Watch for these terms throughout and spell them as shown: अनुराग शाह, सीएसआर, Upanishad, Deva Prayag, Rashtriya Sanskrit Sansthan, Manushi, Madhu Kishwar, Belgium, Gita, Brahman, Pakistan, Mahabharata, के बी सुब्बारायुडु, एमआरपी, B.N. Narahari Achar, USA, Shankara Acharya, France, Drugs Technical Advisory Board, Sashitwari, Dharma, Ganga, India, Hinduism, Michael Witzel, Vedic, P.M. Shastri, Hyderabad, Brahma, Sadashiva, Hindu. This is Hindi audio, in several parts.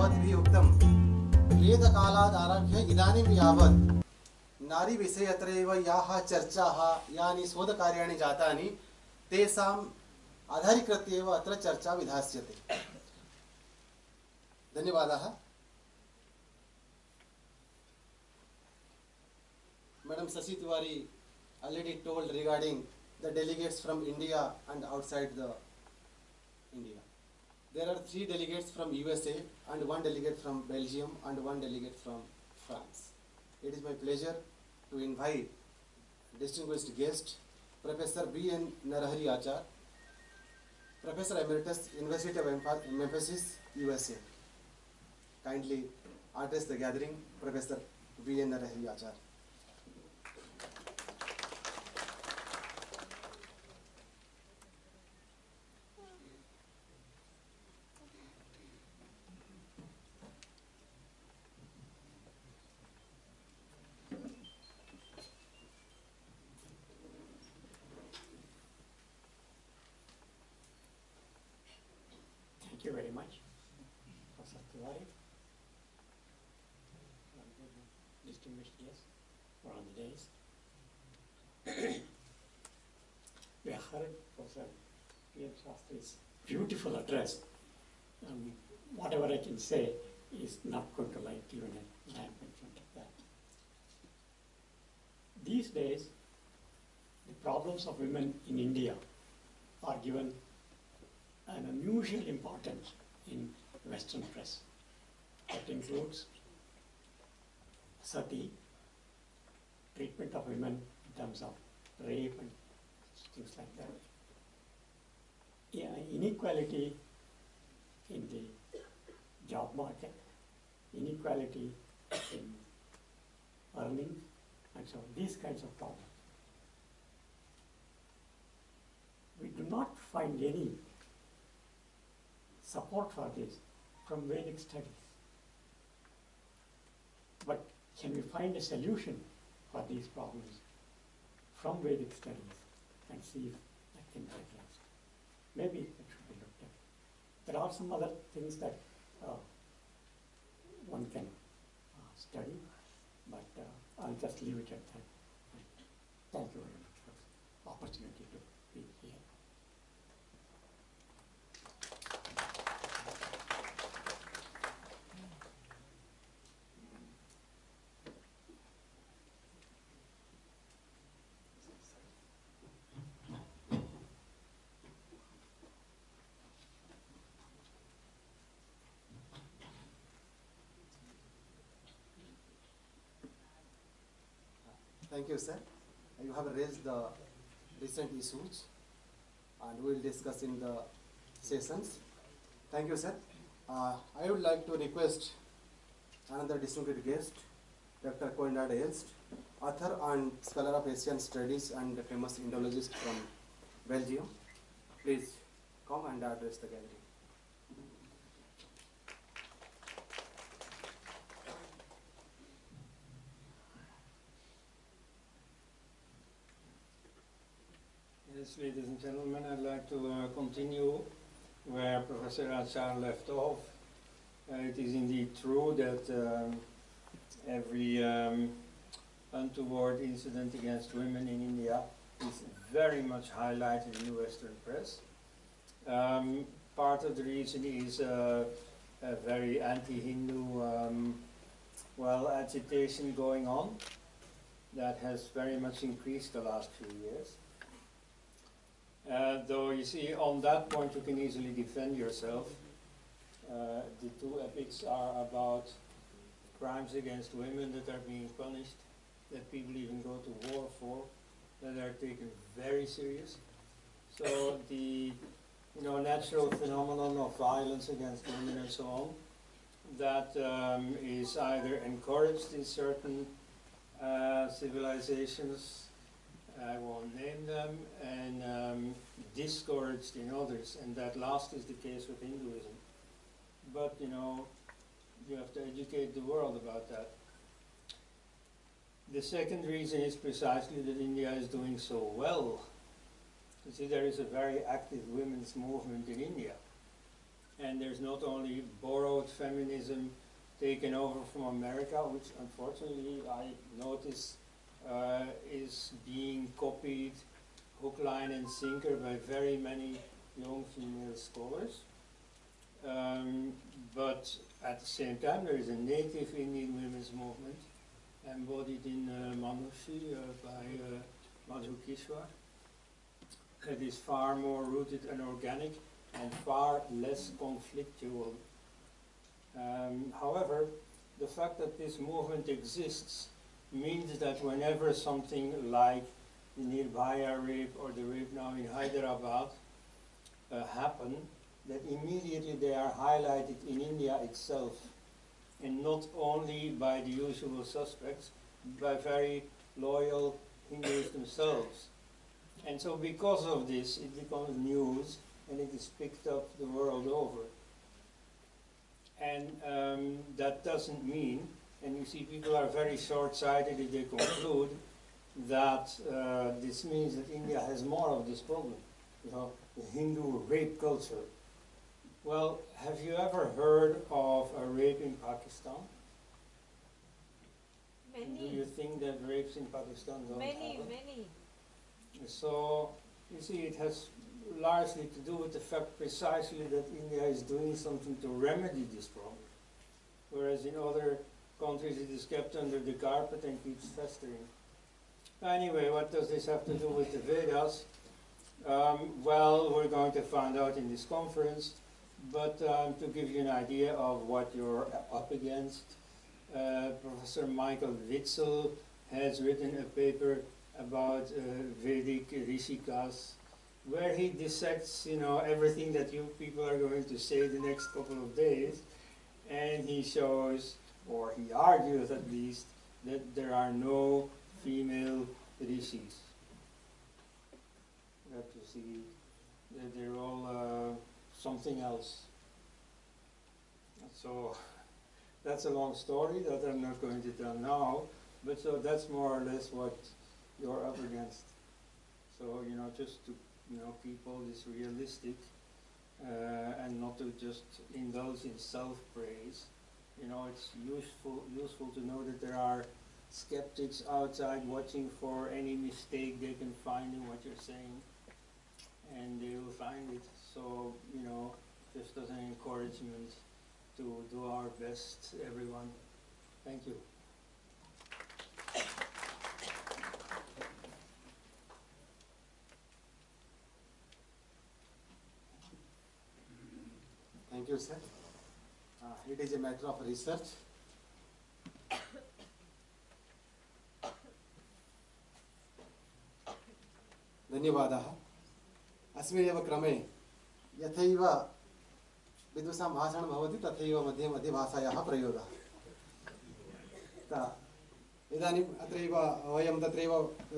भवद्भिः उक्तम् वेदकालाद् आरभ्य इदानीं यावत् नारी विषयत्रैव याः चर्चाः यानि शोधकार्याणि जातानि तेषाम् आधारीकृत्यैव अत्र चर्चा विधास्यते। धन्यवादाः। Madam Sashitwari already told regarding the delegates from India and outside the India. There are 3 delegates from USA and 1 delegate from Belgium and 1 delegate from France. It is my pleasure to invite distinguished guest Professor B.N. Narahari Achar, Professor Emeritus, University of Memphis, USA. Kindly address the gathering, Professor B.N. Narahari Achar. Thank you very much, Professor Tiwari, distinguished guests for all the days. We heard Professor P.M. Shastri's beautiful address. Whatever I can say is not going to like even a lamp in front of that. These days, the problems of women in India are given an unusual importance in Western press. That includes sati, treatment of women in terms of rape and things like that. Inequality in the job market, inequality in earning, and so these kinds of problems. We do not find any support for this from Vedic studies. But can we find a solution for these problems from Vedic studies and see if that can be addressed? Maybe that should be looked at. There are some other things that one can study, but I'll just leave it at that. Thank you very much for the opportunity to be here. Thank you, sir. You have raised the recent issues and we will discuss in the sessions. Thank you, sir. I would like to request another distinguished guest, Dr. Koenraad Elst, author and scholar of Asian studies and a famous Indologist from Belgium. Please come and address the gathering. Yes, ladies and gentlemen, I'd like to continue where Professor Achar left off. It is indeed true that every untoward incident against women in India is very much highlighted in the Western press. Part of the reason is a very anti-Hindu agitation going on that has very much increased the last few years. Though you see, on that point you can easily defend yourself. The 2 epics are about crimes against women that are being punished, that people even go to war for, that are taken very serious. So the natural phenomenon of violence against women and so on, that is either encouraged in certain civilizations, I won't name them, and discouraged in others, and that last is the case with Hinduism. But you have to educate the world about that. The second reason is precisely that India is doing so well. You see, there is a very active women's movement in India, and there's not only borrowed feminism taken over from America, which unfortunately I notice is being copied hook, line and sinker by very many young female scholars. But at the same time there is a native Indian women's movement embodied in Manushi by Madhu Kishwar. It is far more rooted and organic and far less conflictual. However, the fact that this movement exists means that whenever something like the Nirbhaya rape or the rape now in Hyderabad happen, that immediately they are highlighted in India itself, and not only by the usual suspects, by very loyal Hindus themselves. And so because of this, it becomes news and it is picked up the world over. And that doesn't mean, and you see people are very short-sighted if they conclude that this means that India has more of this problem, you know, the Hindu rape culture. Well, have you ever heard of a rape in Pakistan? Many. Do you think that rapes in Pakistan don't happen? Many. So, you see, it has largely to do with the fact precisely that India is doing something to remedy this problem, whereas in other countries it is kept under the carpet and keeps festering. Anyway, what does this have to do with the Vedas? Well, we're going to find out in this conference, but to give you an idea of what you're up against, Professor Michael Witzel has written a paper about Vedic Rishikas, where he dissects, you know, everything that you people are going to say the next couple of days, and he shows, or he argues at least, that there are no female rishis. You have to see that they're all something else. So that's a long story that I'm not going to tell now, but so that's more or less what you're up against. So, you know, just to, you know, keep all this realistic and not to just indulge in self-praise. You know, it's useful to know that there are skeptics outside watching for any mistake they can find in what you're saying, and they will find it. So, you know, just as an encouragement to do our best, everyone. Thank you. Thank you, sir. It is a matter of research. धन्यवादः अस्मिन् क्रमे यथैव विदुषां भाषणं भवति तथैव मध्ये मध्ये भाषायाः प्रयोगः इदानीम् अत्रैव वयं तत्रैव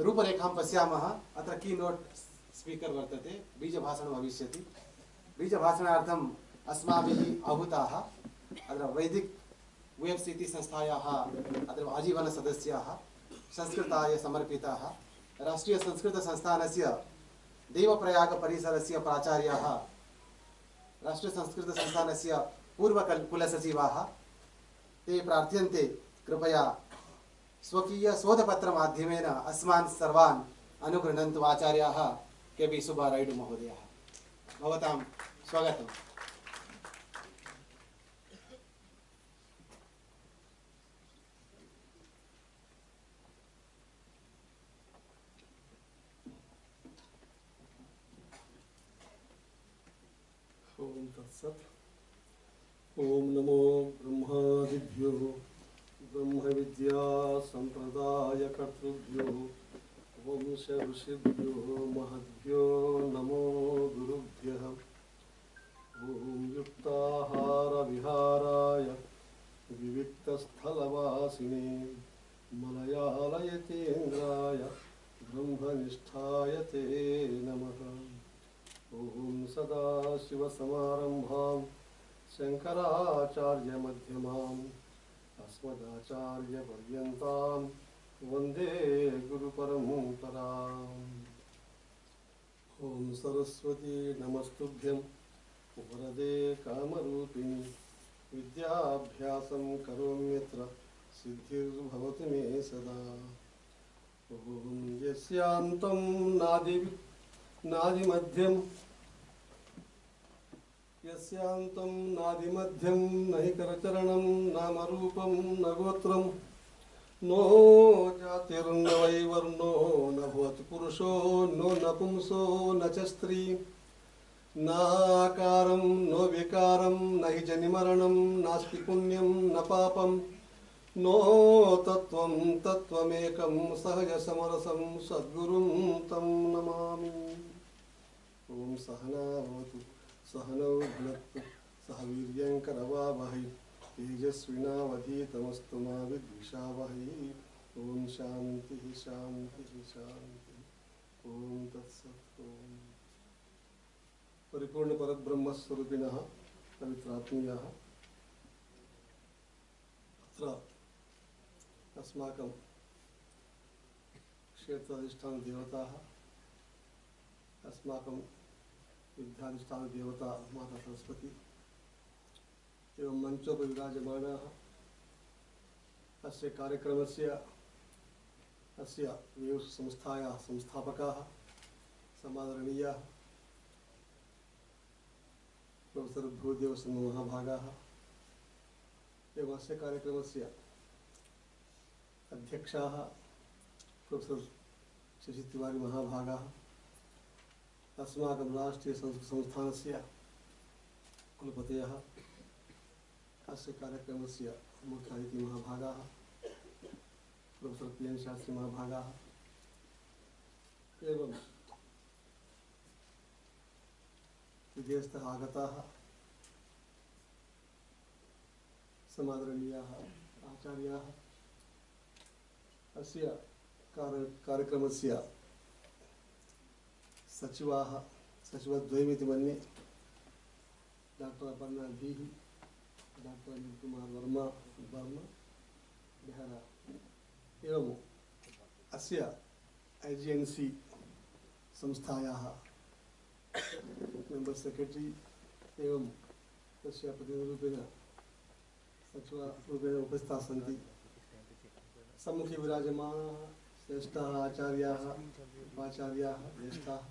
रूपरेखां पश्यामः अत्र कीनोट् स्पीकर् वर्तते बीजभाषणं भविष्यति बीजभाषणार्थम् अस्माभिः आहूताः अत्र वैदिक वेव्स् इति संस्थायाः अत्र आजीवनसदस्याः संस्कृताय समर्पिताः राष्ट्रीय संस्कृत संस्थानस्य देव प्रयाग परिसरस्य प्राचार्याः राष्ट्रीय संस्कृत संस्थानस्य पूर्वकुल सचिवाः ते प्रार्थ्यन्ते कृपया स्वकीय शोधपत्र माध्यमेन अस्मान् सर्वान् अनुगृह्णन्तु आचार्याः के बी सुब्बारायुडु महोदयाः भवतां स्वागतम् ओम नमो ब्रह्मादिभ्यो ब्रह्म विद्या संप्रदाय कर्तृभ्यो वंश ऋषिभ्यो महद्भ्यो नमो गुरुभ्यः ओम युक्ताहार विहाराय विविक्तस्थलवासिने मलयालयतेन्द्राय ब्रह्मनिष्ठाय ते नमः ओम सदाशिव समारंभां शंकराचार्य मध्यमां अस्मदाचार्य पर्यन्तां वंदे गुरुपरंपरां ओम सरस्वती नमस्तुभ्यं वरदे कामरूपिणी विद्याभ्यासं करोम्यत्र सिद्धिर्भवतु मे सदा। ओम यस्यांतं नादिमध्यं नहि करचरणं नामरूपं न गोत्रं नो जातिर्न वै वर्णो न भवति पुरुषो नो नपुंसो न च स्त्री नाकारं नो विकारं न हि जनिमरणं नास्ति पुण्यं न पापं नो तत्त्वं तत्त्वमेकं सहजसमरसं सद्गुरुं तं नमामि। ॐ सहना भवतु सहनौ भुनक्तु सह वीर्यं करवावहै तेजस्विनावधीतमस्तु मा विद्विषावहै। ओम शांति शांति शांति। ओम तत्सत्। ओम परिपूर्ण परब्रह्म स्वरूपिणः पवित्रात्म्याः अत्र अस्माकं क्षेत्राधिष्ठान देवताः अस्माकं विद्याधिष्ठान देवता माता सरस्वती एवं मंचोपि विराजमानाः अस्य कार्यक्रमस्य अस्य वेव्स् संस्थायाः संस्थापकाः समादरणीयाः प्रोफेसर भूदेवसमहाभागाः एवं अस्य कार्यक्रमस्य अध्यक्षाः प्रोफेसर शशितिवारी महाभागाः अस्माकं राष्ट्रीय संस्कृत संस्थानस्य कुलपतयः अस्य कार्यक्रमस्य मुख्य अतिथि महाभागाः प्रोफेसर पी.एन. शास्त्री महाभागाः एवं विदेशतः आगताः समादरणीयाः आचार्याः अस्य कार्यक्रमस्य सचिवाः सचिवद्वयमिति मन्ये डाक्टर् अपर्णा धीः डाक्टर् कुमार वर्मा बेहरा एवं अस्य IGNC संस्थायाः मेम्बर् सेक्रेटरी एवं तस्य प्रतिनिधिरूपेण सचिवरूपेण उपस्थिताः सन्ति। सम्मुखे विराजमानाः श्रेष्ठाः आचार्याः उपाचार्याः ज्येष्ठाः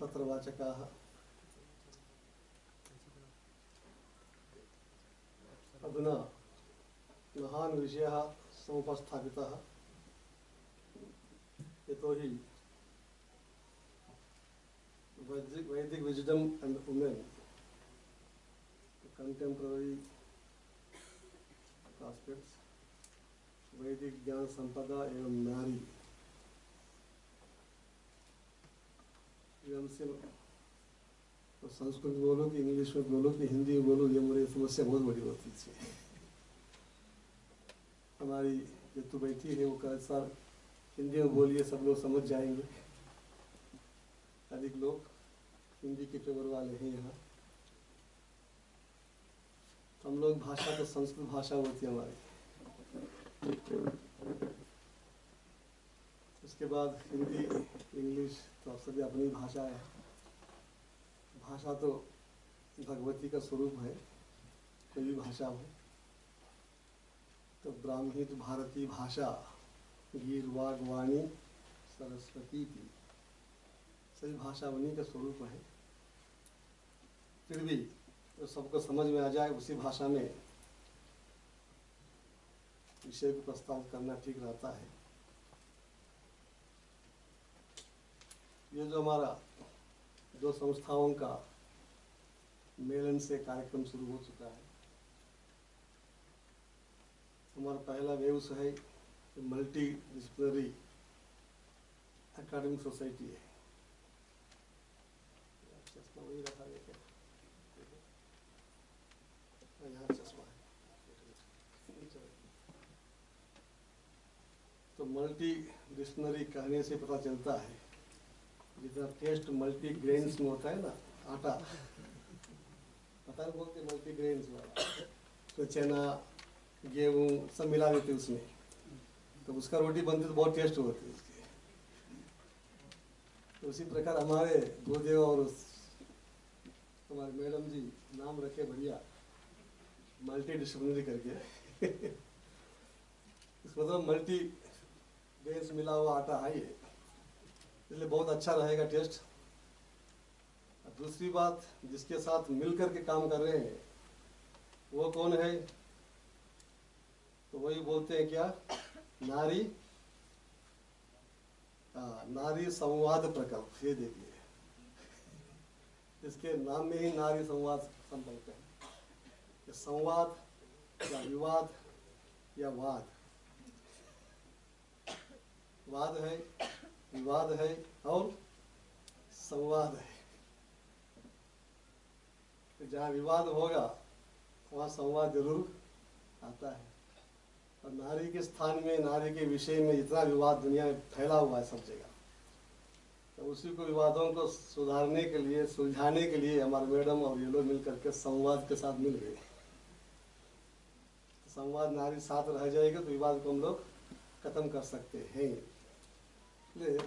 पत्रवाचकाः अधुना महान् विषयः समुपस्थापितः। यतोहि Vedic wisdom and women contemporary aspects वैदिक ज्ञान संपदा एवं नारी हमसे तो संस्कृत बोलो कि इंग्लिश में बोलो कि हिंदी में बोलो ये हमारी समस्या बहुत बड़ी होती है। हमारी जो तो बैठी है वो कल सर हिंदी में बोलिए सब लोग समझ जाएंगे। अधिक लोग हिंदी के पेपर वाले हैं यहाँ। हम लोग भाषा तो संस्कृत भाषा होती है हमारी, उसके बाद हिंदी इंग्लिश तो आप सभी अपनी भाषा है। भाषा तो भगवती का स्वरूप है, कोई भी भाषा हो। तो ब्राह्मी तो भारतीय भाषा गीर वाग वाणी सरस्वती की सभी भाषा उन्हीं का स्वरूप है। फिर भी तो सबको समझ में आ जाए उसी भाषा में विषय को प्रस्तावित करना ठीक रहता है। ये जो हमारा दो संस्थाओं का मेलन से कार्यक्रम शुरू हो चुका है। हमारा पहला वेव्स है मल्टी डिसिप्लिनरी अकाडमिक सोसाइटी है। तो मल्टी डिसिप्लिनरी कहने से पता चलता है जितना टेस्ट मल्टी ग्रेन्स में होता है ना आटा, पता है बोलते मल्टी ग्रेन्स वाला, तो चना गेहूँ सब मिला देते उसमें, तो उसका रोटी बनती तो बहुत टेस्ट होती है उसके। तो उसी प्रकार हमारे गुरुदेव और हमारे मैडम जी नाम रखे बढ़िया मल्टी डिसिप्लिनरी करके इसका मतलब मल्टी बेस मिला हुआ आटा है ये, इसलिए बहुत अच्छा रहेगा टेस्ट। दूसरी बात जिसके साथ मिलकर के काम कर रहे हैं वो कौन है, तो वही बोलते हैं क्या, नारी नारी संवाद प्रकल्प। ये देखिए इसके नाम में ही नारी संवाद संकल्प है, संवाद या विवाद या वाद, वाद है विवाद है और संवाद है। जहाँ विवाद होगा वहाँ संवाद जरूर आता है, और नारी के स्थान में नारी के विषय में इतना विवाद दुनिया में फैला हुआ है सब जगह, तो उसी को विवादों को सुधारने के लिए सुलझाने के लिए हमारे मैडम और ये लोग मिलकर के संवाद के साथ मिल गए। संवाद नारी साथ रह जाएगा तो विवाद को हम लोग खत्म कर सकते हैं। इसलिए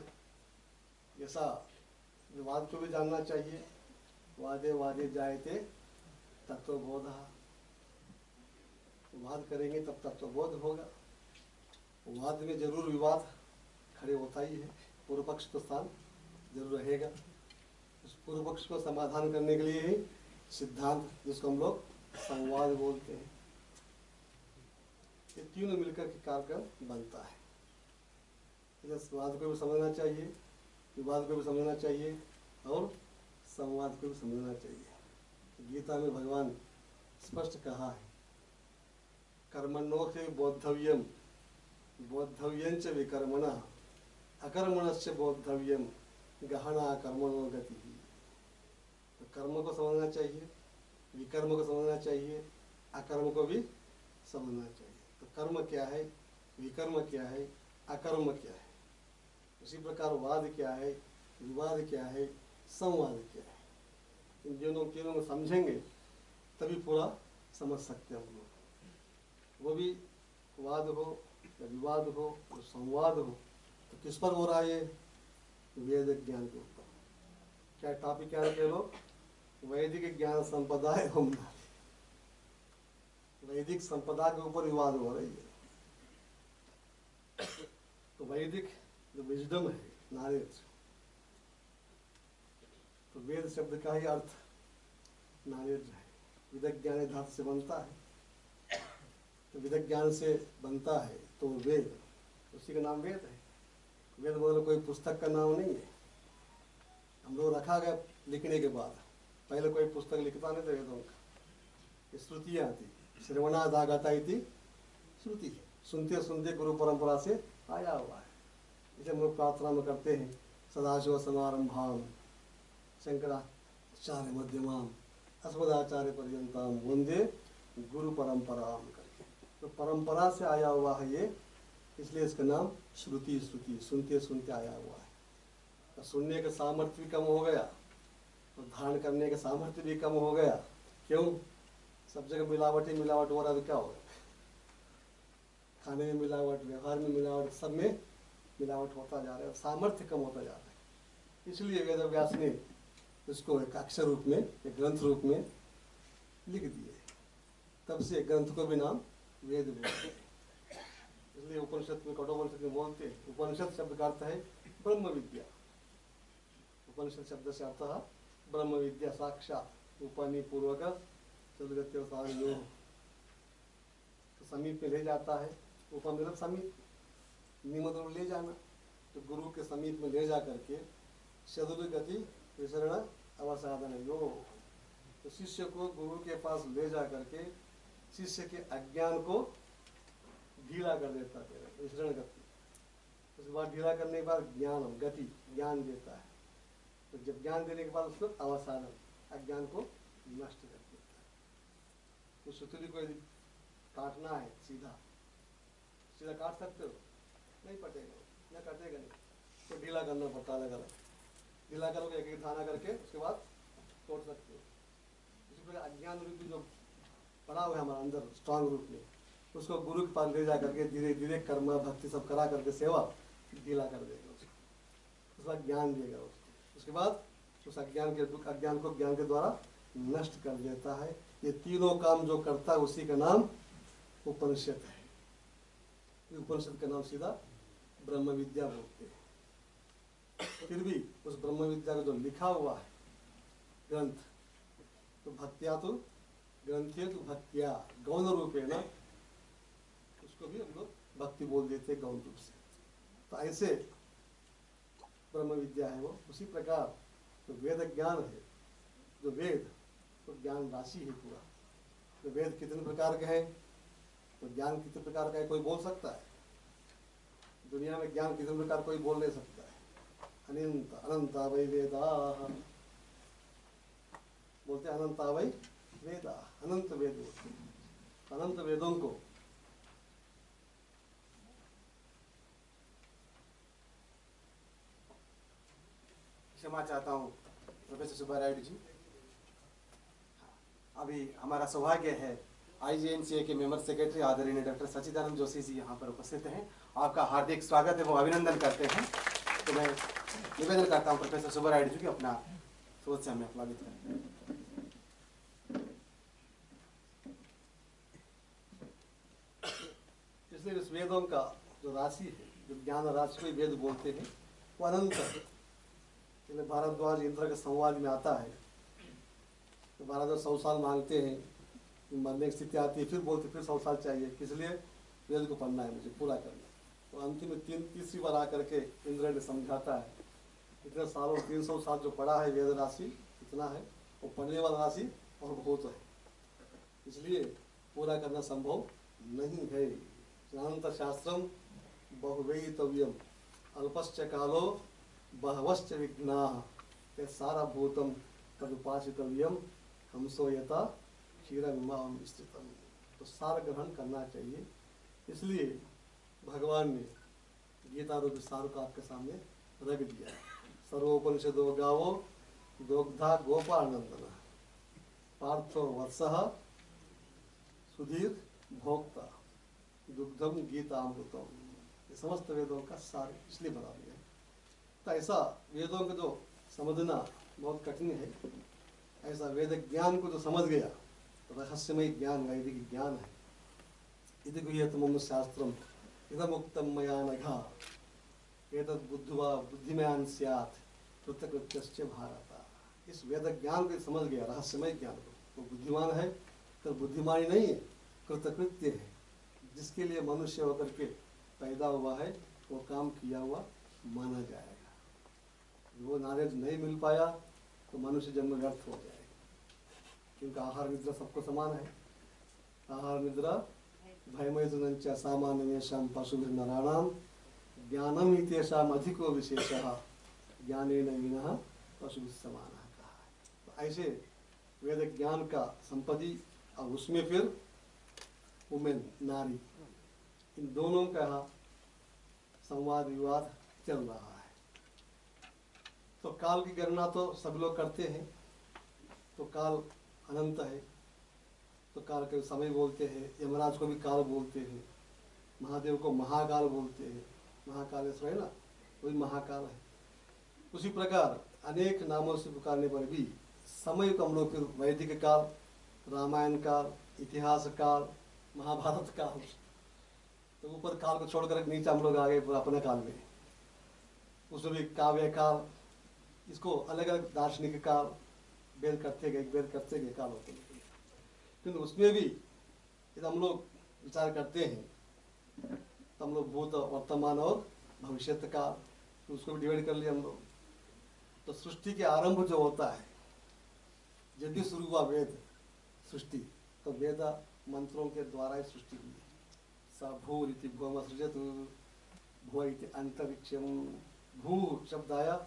ऐसा विवाद को भी जानना चाहिए, वादे वादे जायते तत्वबोध, वाद करेंगे तब तत्वबोध होगा। वाद में जरूर विवाद खड़े होता ही है, पूर्व पक्ष का स्थान जरूर रहेगा। उस पूर्व पक्ष को समाधान करने के लिए ही सिद्धांत जिसको हम लोग संवाद बोलते हैं, ये तीनों मिलकर के कार्यक्रम बनता है। वाद को भी समझना चाहिए, विवाद को भी समझना चाहिए और संवाद को भी समझना चाहिए। गीता में भगवान स्पष्ट कहा है, कर्मणोः बोद्धव्यम बोद्धव्यं च विकर्मणः अकर्मणश्च बोद्धव्यम गहना कर्मणो गति। तो कर्म को समझना चाहिए, विकर्म को समझना चाहिए, अकर्म को भी समझना चाहिए। तो कर्म क्या है, विकर्म क्या है, अकर्म क्या है, उसी प्रकार वाद क्या है, विवाद क्या है, संवाद क्या है। इन दोनों तीनों को समझेंगे तभी पूरा समझ सकते हैं हम लोग। वो भी वाद हो या विवाद हो या संवाद हो, तो किस पर हो रहा है ये, वैदिक ज्ञान के ऊपर। क्या टॉपिक क्या कह लो, वैदिक ज्ञान संपदा है। हम वैदिक संपदा के ऊपर विवाद हो रही है, तो वैदिक जो विजडम है नॉलेज, तो वेद शब्द का ही अर्थ नॉलेज है। विदक ज्ञान धातु से बनता है, तो विदक ज्ञान से बनता है तो वेद, उसी का नाम वेद है। वेद मतलब कोई पुस्तक का नाम नहीं है, हम लोग रखा गया लिखने के बाद, पहले कोई पुस्तक लिखता नहीं था वेदों का। श्रुतियाँ आती, श्रवणादागता इति श्रुति है, सुनते सुनते गुरु परंपरा से आया हुआ है। इसे हम लोग प्रार्थना में करते हैं, सदाशिव समारंभाम शंकराचार्य मध्यमाम अस्मदाचार्य पर्यंताम वंदे गुरु परंपराम करके। तो परंपरा से आया हुआ है ये, इसलिए इसका नाम श्रुति, श्रुति सुनते सुनते आया हुआ है। तो सुनने का सामर्थ्य भी कम हो गया और धारण करने का सामर्थ्य भी कम हो गया। क्यों, सब जगह मिलावट हो रहा है, तो क्या होगा, खाने में मिलावट, व्यवहार में मिलावट, सब में मिलावट होता जा रहा है, सामर्थ्य कम होता जा रहा है। इसलिए वेद व्यास ने इसको एक अक्षर रूप में, एक ग्रंथ रूप में लिख दिए, तब से ग्रंथ को भी नाम वेद बोलते हैं। इसलिए उपनिषद में, कठोपनिषद में बोलते हैं, उपनिषद शब्द का अर्थ है ब्रह्म विद्या। उपनिषद शब्द से आता है ब्रह्म विद्या, साक्षात उपनि पूर्वक चलगत्य, तो समीप में ले जाता है। उपा मतलब समीप, निमंत्रण ले जाना, तो गुरु के समीप में ले जा करके सदुर गति विसरण अवसाधन यो, तो शिष्य को गुरु के पास ले जा करके शिष्य के अज्ञान को ढीला कर देता है, विसरण गति। उसके बाद ढीला करने के बाद ज्ञान गति, ज्ञान देता है। तो जब ज्ञान देने के बाद उसको अवसाधन, अज्ञान को नष्ट कर देता है। तो सुतुली को काटना है, सीधा सीधा काट सकते हो, नहीं पटेगा, ना कटेगा नहीं, तो ढीला करना पड़ता है, अलग अलग ढीला करोगे, एक एक धाना करके उसके बाद तोड़ सकते हो। इसी प्रकार अज्ञान रूप जो पड़ा हुआ है हमारा अंदर स्ट्रांग रूप में, उसको गुरु के पास ले जा करके धीरे धीरे कर्म भक्ति सब करा करके सेवा ढीला कर देगा उसको, उसके बाद ज्ञान देगा उसको। उसके बाद उस अज्ञान के, अज्ञान को ज्ञान के द्वारा नष्ट कर देता है। ये तीनों काम जो करता है उसी का नाम उपनिषद है। उपनिषद का नाम सीधा ब्रह्म विद्या बोलते हैं। फिर भी उस ब्रह्म विद्या का जो लिखा हुआ है ग्रंथ, तो भक्तिया तो ग्रंथे तो भक्तिया गौण रूप है ना, उसको भी हम लोग भक्ति बोल देते हैं गौण रूप से। तो ऐसे ब्रह्म विद्या है वो। उसी प्रकार जो वेद ज्ञान है, जो वेद तो ज्ञान राशि है पूरा। तो वेद कितने प्रकार के हैं, तो ज्ञान कितने प्रकार का है, कोई बोल सकता है? दुनिया में ज्ञान कितने प्रकार कोई बोल नहीं सकता है। अनंत अनंता वै वेदा बोलते हैं, अनंता वै वेदा, अनंत वेद। अनंत वेदों को क्षमा चाहता हूँ प्रोफेसर सुब्बारायुडू जी, अभी हमारा सौभाग्य है IGNCA के मेंबर सेक्रेटरी आदरणीय डॉक्टर सच्चिदानंद जोशी जी यहाँ पर उपस्थित हैं। आपका हार्दिक स्वागत एवं अभिनंदन करते हैं। तो मैं निवेदन करता हूँ प्रोफेसर सुब्बारायुडू जी की अपना सोच से हमें प्लावित करते हैं। इसलिए इस वेदों का जो राशि है, जो ज्ञान राशि को वेद बोलते हैं, वो अनंत है। इसलिए भारद्वाज इंद्र के संवाद में आता है तो भारद्वाज 100 साल मांगते हैं, मरने की स्थिति आती है, फिर बोलते फिर 100 साल चाहिए, इसलिए वेद को पढ़ना है मुझे, पूरा करना है। तो अंतिम में तीसरी बार आकर के इंद्र ने समझाता है इतने सालों 300 साल जो पढ़ा है वेद राशि इतना है, वो पढ़ने वाला राशि और बहुत है, इसलिए पूरा करना संभव नहीं है। अनंत शास्त्रम बहुवेयितव्यम अल्पश्च कालो बहवश्च विघ्नाः सारा भूतम तदुपासितव्यम हमसो यथा क्षीरमिमां स्थितम्। तो सार ग्रहण करना चाहिए। इसलिए भगवान ने गीता रूप सार को आपके सामने रख दिया। सर्वोपनिषदो गावो दोग्धा गोपानंदना पार्थो वत्सः सुधीर भोक्ता दुग्धम गीतामृतम। समस्त वेदों का सार इसलिए बना दिया। तो ऐसा वेदों को जो समझना बहुत कठिन है, ऐसा वेद ज्ञान को जो समझ गया, रहस्यमय ज्ञान वैदिक ज्ञान है। इति गुह्यतमं शास्त्रम इदमुक्तं मया नघा एतद् बुद्ध्वा बुद्धिमान् स्यात् कृतकृत्यश्च भारत। इस वेद ज्ञान को समझ गया, रहस्यमय ज्ञान को, वो बुद्धिमान है तो बुद्धिमानी नहीं है, कृतकृत्य है, जिसके लिए मनुष्य होकर के पैदा हुआ है वो काम किया हुआ माना जाएगा। वो नॉलेज नहीं मिल पाया तो मनुष्य जन्म व्यर्थ हो जाएगा, क्योंकि आहार निद्रा सबको समान है। आहार निद्रा भयमयच सामान्येषां पशुभिर्नराणां ज्ञानम ही तेषाम अधिको विशेषः ज्ञानेन हीनः पशुभिः समानः कहा है। तो ऐसे वेद ज्ञान का संपत्ति और उसमें फिर वुमेन नारी, इन दोनों का संवाद विवाद चल रहा है। तो काल की गणना तो सब लोग करते हैं, तो काल अनंत है, तो काल के समय बोलते हैं। यमराज को भी काल बोलते हैं, महादेव को महाकाल बोलते हैं, महाकालेश्वर है ना, वही महाकाल है। उसी प्रकार अनेक नामों से पुकारने पर भी समय को हम लोग फिर वैदिक काल, रामायण काल, इतिहास काल, महाभारत काल, तो ऊपर काल को छोड़कर नीचे हम लोग आ गए अपने काल में। उसमें भी काव्य काल, इसको अलग अलग दार्शनिक काल भेद करते गए, काल होते गए, किंतु उसमें भी यदि हम लोग विचार करते हैं तो हम लोग भूत वर्तमान और भविष्य काल, तो उसको भी डिवाइड कर लिया हम लोग। तो सृष्टि के आरंभ जो होता है, जब भी शुरू हुआ वेद सृष्टि, तो वेद मंत्रों के द्वारा ही सृष्टि हुई। सभूरिति भूम सृजतु भू इति अंतरिक्षम, भू शब्द आया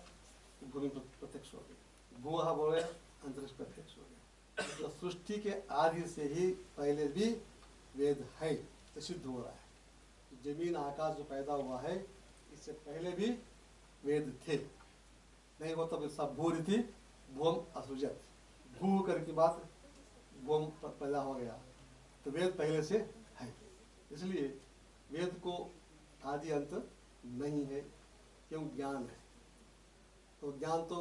भूमि प्रत्यक्ष हो गई, भू बोले अंतरिक्ष प्रत्यक्ष हो गया। तो सृष्टि के आदि से ही पहले भी वेद है, तो सिद्ध हो रहा है। जमीन आकाश जो पैदा हुआ है इससे पहले भी वेद थे, नहीं वो तो सब भू थी भूम असृजत, भू करके बात भूम पैदा हो गया, तो वेद पहले से है। इसलिए वेद को आदि अंत नहीं है, क्यों ज्ञान है। तो ज्ञान तो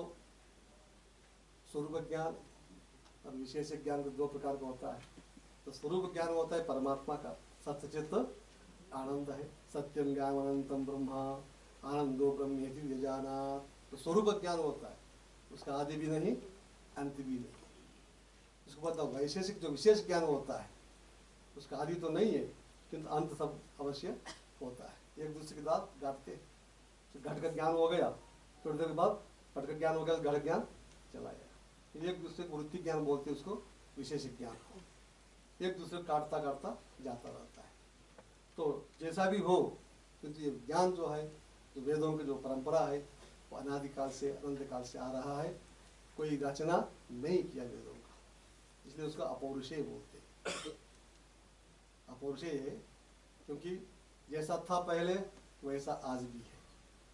स्वरूप ज्ञान, और विशेष ज्ञान दो प्रकार का होता है। तो स्वरूप ज्ञान होता है परमात्मा का, सत्यचित आनंद है, सत्यम ज्ञान अनंतम ब्रह्मा आनंदो ब्रह्म जाना, तो स्वरूप ज्ञान होता है, उसका आदि भी नहीं अंत भी नहीं। उसको बताओ वैशेषिक जो विशेष ज्ञान होता है उसका आदि तो नहीं है किंतु अंत सब अवश्य होता है, एक दूसरे के साथ गाँटते। घट का ज्ञान हो गया, थोड़ी देर के बाद घट का ज्ञान हो गया, घट ज्ञान चला गया, एक दूसरे को वृत्ति ज्ञान बोलते हैं, उसको विशेष ज्ञान हो, एक दूसरे को काटता काटता जाता रहता है। तो जैसा भी हो किंतु ये ज्ञान जो है, जो वेदों की जो परंपरा है वो अनादिकाल से अनंत काल से आ रहा है, कोई रचना नहीं किया वेदों का, इसलिए उसका अपौरुषेय बोलते हैं। अपौरुषेय है क्योंकि जैसा था पहले वैसा आज भी है,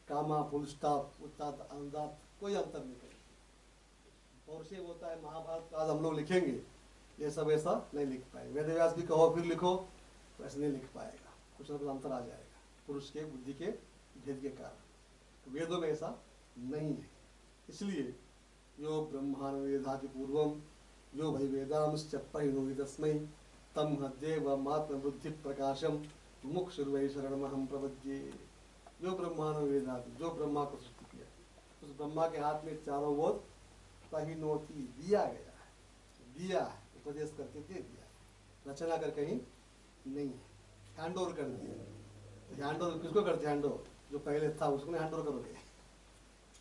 कामा फुल स्टॉप उत्ताद अनुदात कोई अंतर नहीं करेंगे। पौरुषेय होता है महाभारत आज हम लोग लिखेंगे ये सब ऐसा नहीं लिख पाएंगे, वेद व्यास भी कहो फिर लिखो तो ऐसा नहीं लिख पाएगा, कुछ ना कुछ अंतर आ जाएगा पुरुष के बुद्धि के भेद के कारण। वेदों में ऐसा नहीं है, इसलिए यो ब्रह्मानुवेधाति पूर्वम यो भई वेदांश्च परिणोहि तस्मै तम हद्ये वात्मबुद्धि प्रकाशम मुक्षुर्वै शरणमहं प्रपद्ये। जो ब्रह्मानुवेदाति, जो ब्रह्मा को सृष्टि किया उस ब्रह्मा के हाथ में चारों ओर परिणोति दिया गया है, दिया है उपदेश करके दे दिया, रचना करके ही नहीं है, हैंड ओवर कर दिया। तो हैंड ओवर किसको करते, हैंड ओवर जो पहले था उसको हैंड ओवर करोगे,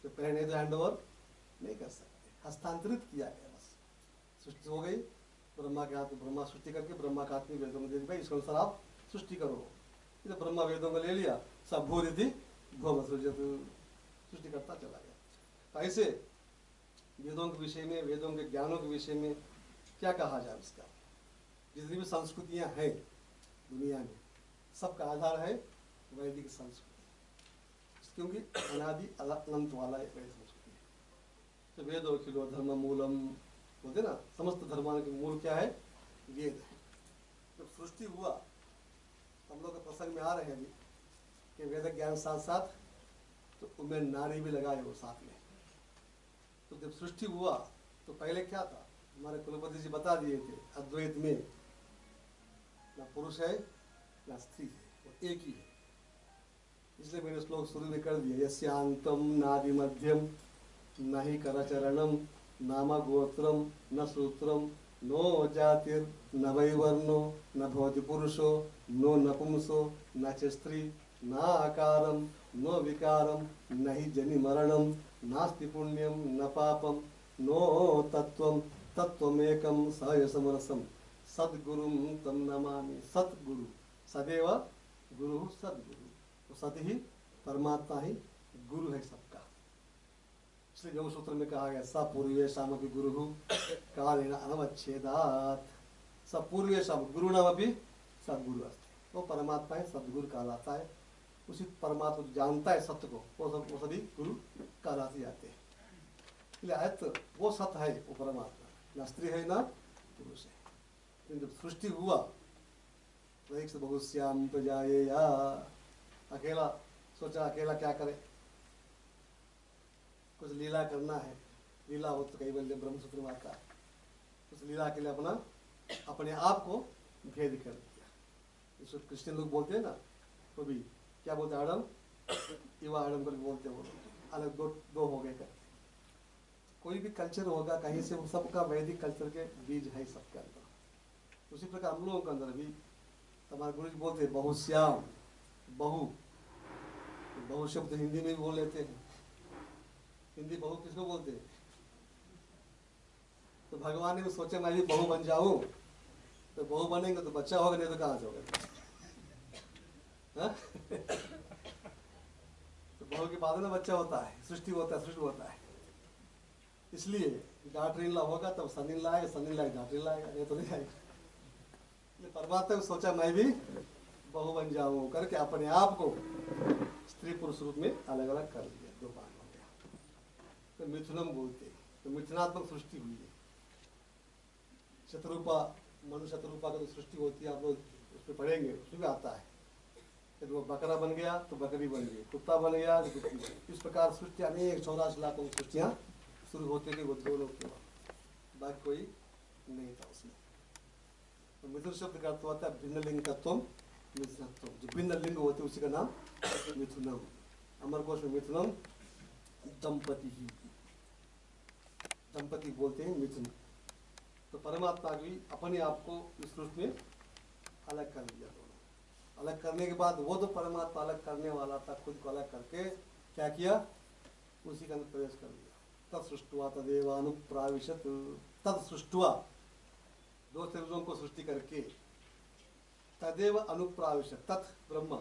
जो पहले नहीं तो हैंड ओवर नहीं कर सकते, हस्तांतरित किया गया बस। सृष्टि हो गई ब्रह्मा के हाथ में, ब्रह्मा सृष्टि करके ब्रह्मा के हाथ में वेदों में दे दिया, इसके अनुसार आप सृष्टि करो। तो ब्रह्मा वेदों को ले लिया, सब भू रिधि भूम सृष्टि करता चला गया। ऐसे वेदों के विषय में, वेदों के ज्ञानों के विषय में क्या कहा जाए, इसका जितनी भी संस्कृतियाँ हैं दुनिया में सबका आधार है वैदिक संस्कृति, क्योंकि अनादि अनंत वाला एक वैदिक संस्कृति है। तो वेद और खिलो धर्म मूलम बोलते ना, समस्त धर्मान के मूल क्या है, वेद है। जब सृष्टि हुआ हम लोग के प्रसंग में आ रहे हैं अभी कि वेद ज्ञान साथ साथ तो उनमें नारी भी लगाए वो साथ में। तो जब सृष्टि हुआ तो पहले क्या था, हमारे कुलपति जी बता दिए थे अद्वैत में ना पुरुष है ना स्त्री है, वो एक ही है। इसलिए मैंने श्लोक शुरू में कर दिया, यस्यांतम नादि मध्यम न ही करचरणम नाम गोत्रम न सूत्रम नो जातिर न वै वर्णो न भवति पुरुषो नो नपुंसो न च स्त्री न आकारम नो विकारम न ही जनि मरणम नास्ति पुण्यम न पापम नो तत्वम तत्वमेकम सहय समरसम सद्गुरुम तम नमामि। सद्गुरु सदैव गुरु, सद्गुरु तो सत ही परमात्मा ही गुरु है सबका। इसलिए योग सूत्र में कहा गया सब पूर्वे शामपि गुरुः कालेन अनवच्छेदात्, सब पूर्वे शाम गुरु नाम भी सदगुरु अस्ति, वो परमात्मा है सदगुरु कहलाता है। उसी परमात्मा को जानता है सत्य को, वो सभी गुरु कहलाते जाते हैं। इसलिए आयत वो सत्य है, वो परमात्मा ना स्त्री है ना पुरुष है। लेकिन जब सृष्टि हुआ तो बहुश्याम प्रजाए या अकेला सोचा, अकेला क्या करे, कुछ लीला करना है, लीला हो तो कई बार ब्रह्मसूत्र में आता है, उस लीला के लिए अपना अपने आप को भेद कर दिया। इसको क्रिश्चियन लोग बोलते हैं ना, वो भी क्या बोलते हैं आडम इवा आडम करके बोलते हैं, वो अलग दो हो गए करते। कोई भी कल्चर होगा कहीं से, वो सबका वैदिक कल्चर के बीज है सबके अंदर। उसी प्रकार हम लोगों के अंदर भी हमारे गुरु जी बोलते हैं बहुश्याम, बहु बहु शब्द हिंदी में भी बोल लेते हैं। हिंदी बहु किसको बोलते हैं? तो भगवान ने भी सोचा मैं भी बहु बन जाऊं, तो बहु बनेंगे तो बच्चा होगा, नहीं तो कहाँ से होगा तो बहु के बाद ना बच्चा होता है, सृष्टि होता है, सृष्टि होता है। इसलिए डाटरीला होगा तब सनी लाएगा, सनी लाएगा डाटरीला आएगा, नहीं तो नहीं आएगा। परमात्मा ने सोचा मैं भी बहु बन जाऊं करके अपने आप को स्त्री पुरुष रूप में अलग अलग कर लिया, दो बार हो गया। तो मिथुनम बोलते, तो मिथुनात्मक सृष्टि हुई है। शत्रुपा मनु शत्रुपा की तो सृष्टि होती है, आप लोग उसमें पढ़ेंगे, उसमें भी आता है। फिर वो बकरा बन गया तो बकरी बन गई, कुत्ता बन गया तो कुत्ती बन गई। इस प्रकार सृष्टियाँ अनेक 84 लाखों की सृष्टियाँ शुरू होते गए उद्योग के बाद, बाकी कोई नहीं था उसमें। मित्र शब्द का अर्थ होता है भिन्नलिंग तत्व, मिथुनत्व। जो भिन्न लिंग होते उसी का नाम मिथुनम। अमरकोश में मिथुनम दंपति ही, दंपति बोलते हैं मिथुन। तो परमात्मा भी अपने आप को इस रूप में अलग कर लिया दोनों। अलग करने के बाद वो तो परमात्मा अलग करने वाला था, खुद को अलग करके क्या किया, उसी के अंदर प्रवेश कर लिया। तब सृष्टुआ तदेवानुप्राविशत, तब सृष्टुआ दो शरीरों को सृष्टि करके, तदेव अनुप्राविशत तत् ब्रह्म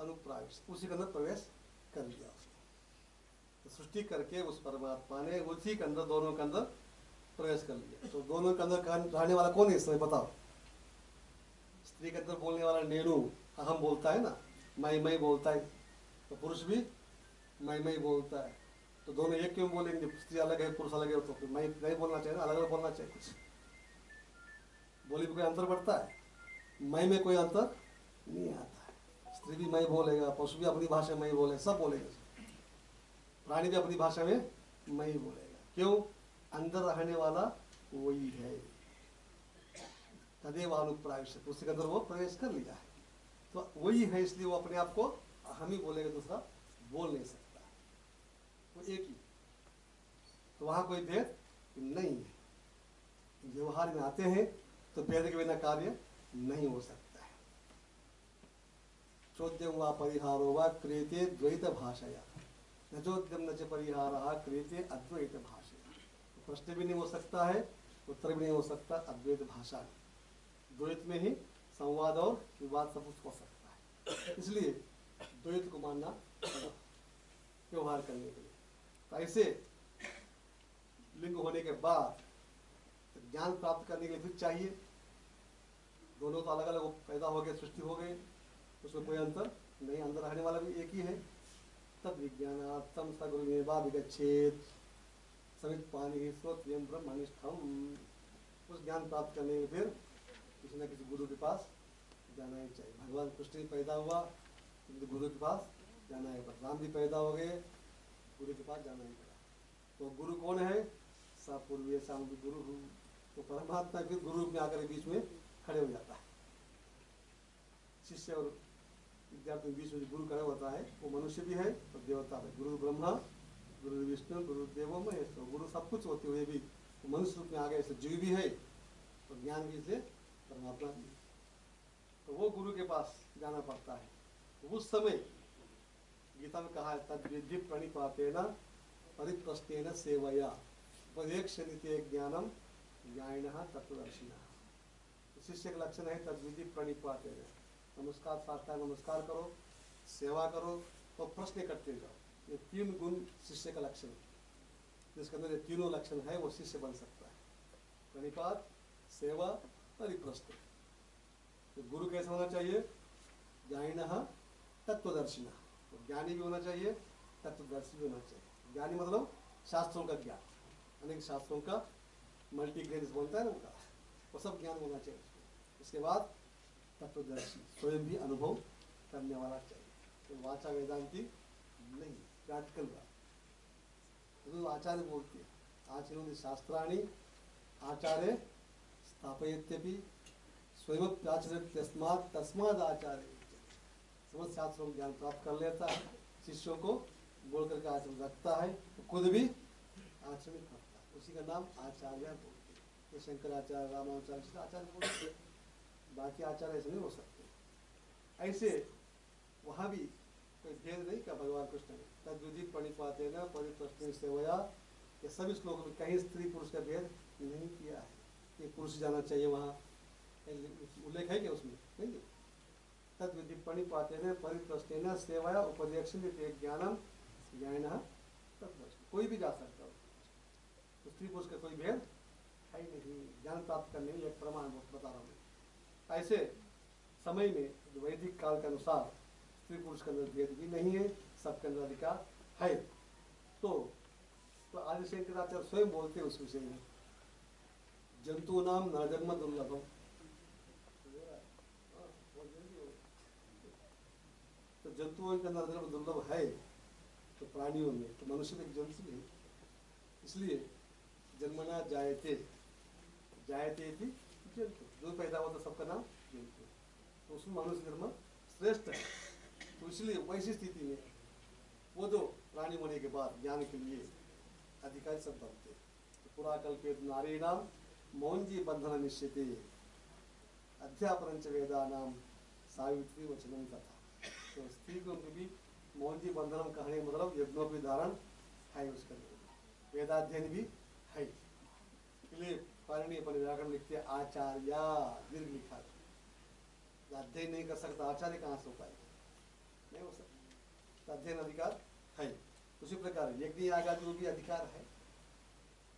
अनुप्राविशत, उसी के अंदर प्रवेश कर लिया उसने। तो सृष्टि करके उस परमात्मा ने उसी के अंदर दोनों के अंदर प्रवेश कर लिया। तो दोनों के अंदर रहने वाला कौन है इस समय बताओ? स्त्री के अंदर बोलने वाला नेणु अहम बोलता है ना, मैं बोलता है। तो पुरुष भी मैं बोलता है। तो दोनों एक क्यों बोलेंगे? स्त्री अलग है पुरुष अलग है, तो फिर मैं नहीं बोलना चाहिए ना, अलग अलग बोलना चाहिए। कुछ बोली में कोई अंतर बढ़ता है? मैं में कोई अंतर नहीं आता है। स्त्री भी मैं बोलेगा, पशु भी अपनी भाषा में बोले, सब बोलेगा। प्राणी भी अपनी भाषा में मैं बोलेगा। क्यों? अंदर रहने वाला वही है, तदेवानुप्राविशत, उसके अंदर वो प्रवेश कर लिया है। तो वही है, इसलिए वो अपने आप को अहम ही बोलेगा, दूसरा बोल नहीं सकता, वो एक ही। तो वहाँ कोई भेद नहीं है। व्यवहार में आते हैं तो भेद के बिना कार्य नहीं हो सकता है। चोद्यम व परिहारो व क्रियते द्वैत भाषया, न चोद्यम न च परिहारः क्रियते अद्वैत भाषया। तो प्रश्न भी नहीं हो सकता है, उत्तर भी नहीं हो सकता, अद्वैत भाषा में। द्वैत में ही संवाद और विवाद सब कुछ हो सकता है। इसलिए द्वैत को मानना व्यवहार करने के लिए। तो ऐसे लिंग होने के बाद ज्ञान प्राप्त करने के लिए फिर चाहिए। दोनों तो अलग अलग पैदा हो गए, सृष्टि हो गए, उसमें कोई अंतर नहीं, अंदर रहने वाला भी एक ही है। तद विज्ञानार्थम सगुरुमेवाभिगच्छेत् समित पाणिः श्रोत्रियं ब्रह्मनिष्ठम्। उस ज्ञान प्राप्त करने के फिर किसी न किसी गुरु के पास जाना ही चाहिए। भगवान कृष्ण पैदा हुआ, गुरु के पास जाना है। राम भी पैदा हो गए, गुरु के पास जाना ही पड़ा। तो गुरु कौन है? सब पूर्वीय शाम भी गुरु हूँ। तो परमात्मा फिर गुरु में आकर बीच में खड़े हो जाता है। शिष्य और विद्यार्थी के बीच में गुरु खड़ा होता है, वो मनुष्य भी है और देवता है। गुरु ब्रह्मा, गुरु विष्णु, गुरु देवो महेश, गुरु सब कुछ होते हुए भी तो मनुष्य रूप में आ गए। ऐसे जीव भी है और ज्ञान भी, इसलिए परमात्मा भी। तो वो गुरु के पास जाना पड़ता है। उस समय गीता में कहा है, तद्विद्धि प्रणिपातेन परिप्रश्नेन सेवया उपदेक्षते ज्ञानम ज्ञानिनः तत्वदर्शिनः। शिष्य का लक्षण है तद्विद्धि प्रणिपातेन, नमस्कार साष्टांग नमस्कार करो, सेवा करो और प्रश्न करते जाओ। ये तीन गुण शिष्य का लक्षण है। जिसके अंदर ये तीनों लक्षण है वो शिष्य बन सकता है। प्रणिपात, सेवा, परिप्रश्न। तो गुरु कैसा होना चाहिए? ज्ञानिनः तत्वदर्शिनः। तो ज्ञानी भी होना चाहिए, तत्वदर्शी भी होना चाहिए। ज्ञानी मतलब शास्त्रों का ज्ञान, अनेक शास्त्रों का मल्टीग्रेड बोलता है ना, उनका वो सब ज्ञान होना चाहिए। उसके बाद तत्वदर्शी, स्वयं भी अनुभव करने वाला चाहिए। तो वाचा वेदांती नहीं, प्रैक्टिकल बात। तो आचार्य बोलते हैं, आचरण शास्त्राणि आचार्य स्थापयत्यपि स्वयं प्राचरत तस्मात् तस्माद् आचार्य। समझ शास्त्रों को ज्ञान प्राप्त कर लेता है, शिष्यों को बोल करके आचरण रखता है, तो खुद भी आचरण करता है। उसी का नाम आचार्य बोलते हैं। तो शंकराचार्य, रामानुजाचार्य आचार्य बोलते हैं, बाकी आचार्य ऐसे नहीं हो सकते। ऐसे वहाँ भी कोई भेद नहीं क्या भगवान कृष्ण ने? तद्विधि प्रणिपाते न परिप्रश्न सेवया, ये सभी श्लोकों में कहीं स्त्री पुरुष का भेद नहीं किया है कि पुरुष जाना चाहिए वहाँ, उल्लेख है क्या उसमें? नहीं। तद्विधि प्रणिपातेन परिप्रश्नेन सेवया उपदेक्षते ज्ञानम ज्ञानिनः तत्त्वदर्शिनः। कोई भी जा सकता हो, स्त्री पुरुष का कोई भेद है नहीं। ज्ञान प्राप्त करने में एक प्रमाण बता रहा हूँ। ऐसे समय में वैदिक काल के अनुसार स्त्री पुरुष के अंदर भेद भी नहीं है, सबके अंदर अधिकार है। तो आदि शंकराचार्य स्वयं बोलते हैं उस विषय में, जंतूनाम नरजन्म दुर्लभम। तो जंतुओं के अंदर जन्म दुर्लभ है, तो प्राणियों में, तो मनुष्य में एक जंतु है। इसलिए जन्मना जायते जायते यदि जंतु, जो पैदा होता सबका नाम जंतु। तो उसमें मानुष धर्म श्रेष्ठ है। तो इसलिए वैसी स्थिति में वो जो प्राणी होने के बाद ज्ञान के लिए अधिकारी सब बनते। तो पुराकल्पित नारी नाम मौनजी बंधन निश्चित अध्यापरंच वेदा नाम सावित्री वचनम कथा। तो स्त्री को भी मौनजी बंधनम कहने मतलब यज्ञों की धारण है, उसका वेदाध्ययन भी है। इसलिए पाणिनि पर व्याकरण लिखते हैं आचार्य, दीर्घ लिखा अध्ययन नहीं कर सकता आचार्य कहाँ से हो पाएगा, नहीं हो सकता। अध्ययन अधिकार है। उसी प्रकार यज्ञ यागा जो भी अधिकार है,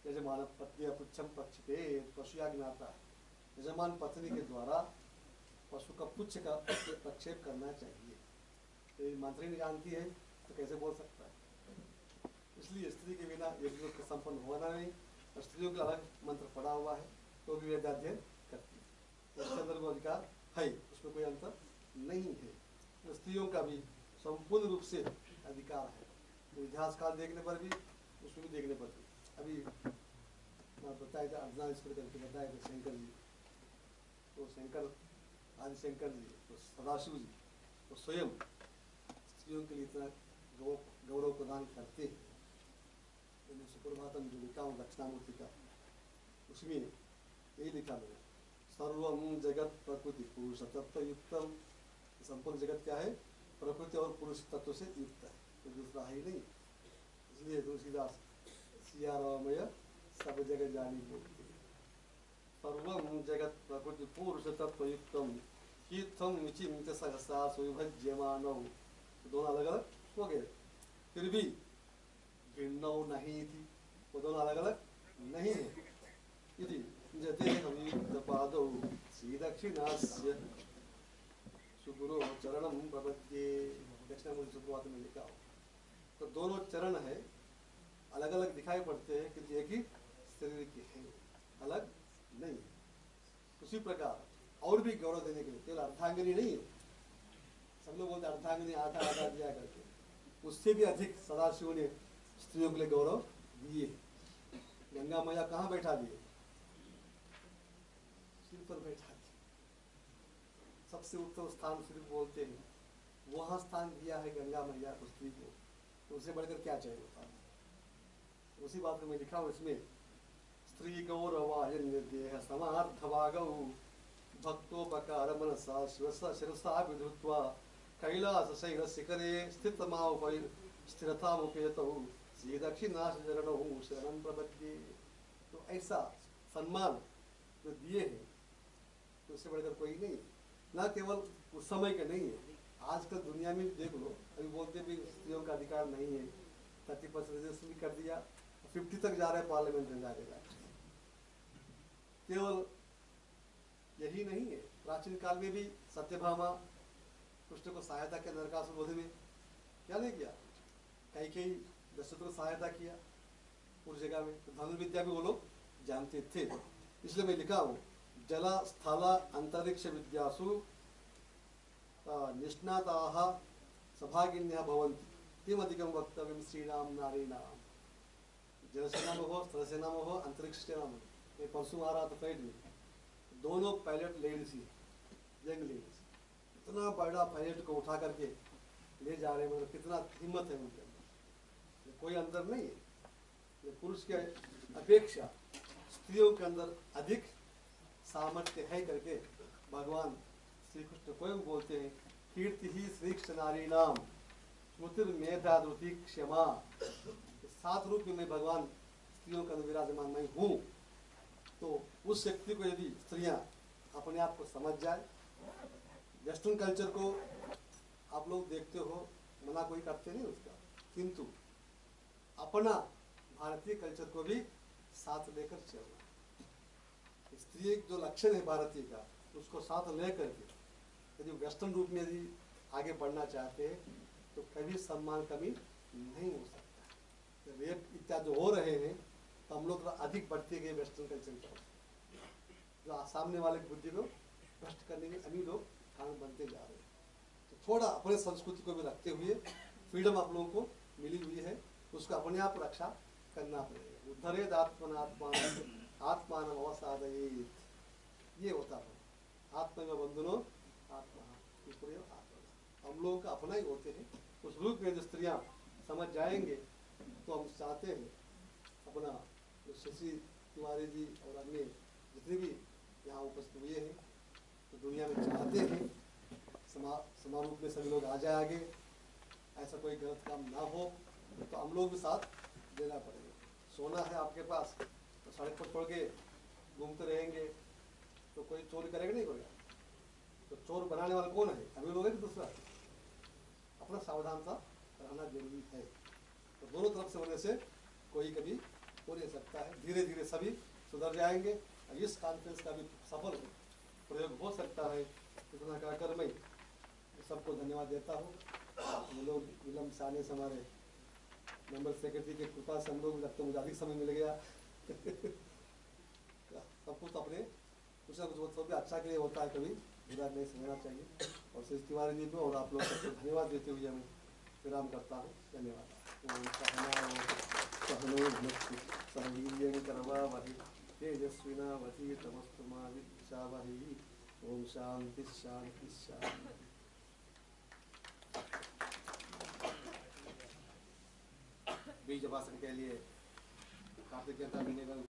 यजमान पत्नी पुच्छम पक्षते पशुयाज्ञाता, यजमान पत्नी के द्वारा पशु का पुच्छ का प्रक्षेप करना चाहिए। तो मंत्री नहीं जानती है तो कैसे बोल सकता है। इसलिए स्त्री के बिना यज्ञ का संपन्न होना नहीं। और स्त्रियों के अलग मंत्र पड़ा हुआ है तो भी वेदाध्ययन करती है, तो उसके अंदर वो अधिकार है, उसमें कोई अंतर नहीं है। स्त्रियों का भी संपूर्ण रूप से अधिकार है। तो इतिहास काल देखने पर भी, उसमें भी देखने पर भी अभी बताया था अर्जना ईश्वर करके बताया था शंकर जी, तो शंकर आदि शंकर जी, तो सदाशिव जी, तो स्वयं स्त्रियों के लिए इतना गौरव प्रदान करते हैं। मैंने सुप्रभातम जो लिखा हूँ दक्षिणामूर्ति का, उसमें यही लिखा मैंने सर्वम जगत प्रकृति पुरुष तत्व युक्तम। संपूर्ण जगत क्या है? प्रकृति और पुरुष तत्व से युक्त है, तो दूसरा ही नहीं। इसलिए तुलसीदास सिया रामय सब जगह जानी बोलते हैं सर्वम जगत प्रकृति पुरुष तत्व युक्तम कीर्थम विचिंत सहसा सुविभज्य मानव। दोनों अलग अलग हो गए, फिर भी भिन्नौ नहीं थी, वो दोनों अलग अलग नहीं है। यदि जते हमीपादौ श्री दक्षिणास्य सुगुरो चरणम प्रपद्ये, दक्षिणामूर्ति सुप्रभात में लिखा हो। तो दोनों चरण है, अलग अलग दिखाई पड़ते हैं कि एक ही शरीर के हैं, अलग नहीं है। उसी प्रकार और भी गौरव देने के लिए केवल अर्धांगिनी नहीं है, सब लोग बोलते अर्धांगिनी आधा आधा दिया करके, उससे भी अधिक सदाशिव ने स्त्रियों के लिए गौरव दिए। गंगा मैया कहाँ बैठा दिए? सिर पर बैठा दिए। सबसे उत्तम स्थान सिर बोलते हैं, वहाँ स्थान दिया है गंगा मैया को, स्त्री को। तो उसे बढ़कर क्या चाहिए होता। उसी बात में लिखा हूँ इसमें स्त्री गौरवादेह समार्थवागौ भक्तोपकार मनसा शिवसा शिरसा विधुत्वा कैलास शैल शिखरे स्थित माउपय स्थिरता मुपेतौ श्री दक्षिणाश चरणौ शरण प्रपद्ये। तो ऐसा सम्मान जो दिए हैं तो उससे बढ़कर कोई नहीं। ना केवल उस समय के नहीं है, आजकल दुनिया में देख लो, अभी बोलते भी स्त्रियों का अधिकार नहीं है, 30% भी कर दिया, 50 तक जा रहे पार्लियामेंट में जाके केवल यही नहीं है, प्राचीन काल में भी सत्यभामा कृष्ण को सहायता किया नरकासुर में, क्या नहीं किया, कई दशरथ को सहायता किया उस जगह में। तो धनुष विद्या भी वो लोग जानते थे। इसलिए मैं लिखा हूँ जला स्थला अंतरिक्ष विद्यासु निष्णाताः सभागिन्यः भवन्ति किम अधिकं वक्तव्यं श्रीराम नारीणाम। जल सेना में हो, स्थल सेना में हो, अंतरिक्ष सेना में। मैं परसों आ रहा था फ्लाइट में, दोनों पायलट लेडीज ही, यंग लेडीज, इतना बड़ा पायलट को उठा करके ले जा रहे हैं, मतलब कितना हिम्मत है उनके अंदर। कोई अंदर नहीं है। पुरुष के अपेक्षा स्त्रियों के अंदर अधिक सामर्थ्य है करके भगवान श्री कृष्ण स्वयं बोलते हैं कीर्ति ही श्रीक्ष नारी नाम स्मृतिर्मेधा द्रुति क्षमा। सात रूप में मैं भगवान स्त्रियों के अंदर विराजमान मैं हूँ। तो उस शक्ति को यदि स्त्रियाँ अपने आप को समझ जाए। वेस्टर्न कल्चर को आप लोग देखते हो, मना कोई करते नहीं उसका, किंतु अपना भारतीय कल्चर को भी साथ लेकर चलना। स्त्री जो लक्षण है भारतीय का, उसको साथ लेकर के यदि वेस्टर्न रूप में यदि आगे बढ़ना चाहते हैं तो कभी सम्मान कमी नहीं हो सकता। रेप इत्यादि हो रहे हैं तो हम लोग अधिक बढ़ते गए वेस्टर्न कल्चर को, जो सामने वाले बुद्धि को नष्ट करने के अभी लोग कारण बनते जा रहे हैं। तो थोड़ा अपने संस्कृति को भी रखते हुए फ्रीडम आप लोगों को मिली हुई है, उसका अपने आप रक्षा करना पड़ेगा। उद्धरेद आत्मनात्मा आत्मान अवसादयेत्, ये होता है आत्मा में बंधनो आत्मा, आत्मा हम लोग अपना ही होते हैं। उस रूप में जो स्त्रियाँ समझ जाएंगे तो हम चाहते हैं अपना जो शशि तिवारी जी और अन्य जितने भी यहाँ उपस्थित हुए हैं तो दुनिया में चाहते हैं समारूप में सभी लोग आ जाए आगे, ऐसा कोई गलत काम ना हो तो हम लोग भी साथ देना पड़ेगा। सोना है आपके पास तो सड़क पर छोड़ के घूमते रहेंगे तो कोई चोरी करेगा नहीं करेगा, तो चोर बनाने वाला कौन है, अमीर लोग है कि दूसरा? अपना सावधानता रहना जरूरी है। तो दोनों तरफ से होने से कोई कभी हो नहीं सकता है। धीरे धीरे सभी सुधर जाएंगे और इस कॉन्फ्रेंस का भी सफल प्रयोग हो सकता है। इतना कहकर मैं सबको धन्यवाद देता हूँ। हम लोग विलम्ब से आने से हमारे मेंबर सेक्रेटरी की कृपा से हम लोग लगता मुझे अधिक समय मिल गया। सब कुछ अपने कुछ ना कुछ सब अच्छा के लिए होता है, कभी बुरा नहीं समझना चाहिए। और श्री तिवारी जी को और आप लोग सबको धन्यवाद देते हुए मैं विराम करता हूँ। धन्यवाद। तेजस्विनावती तमस्तमा विद्यावहि ओम शांति शांति शांति। बीज भाषण के लिए काफी कहता मिलेगा।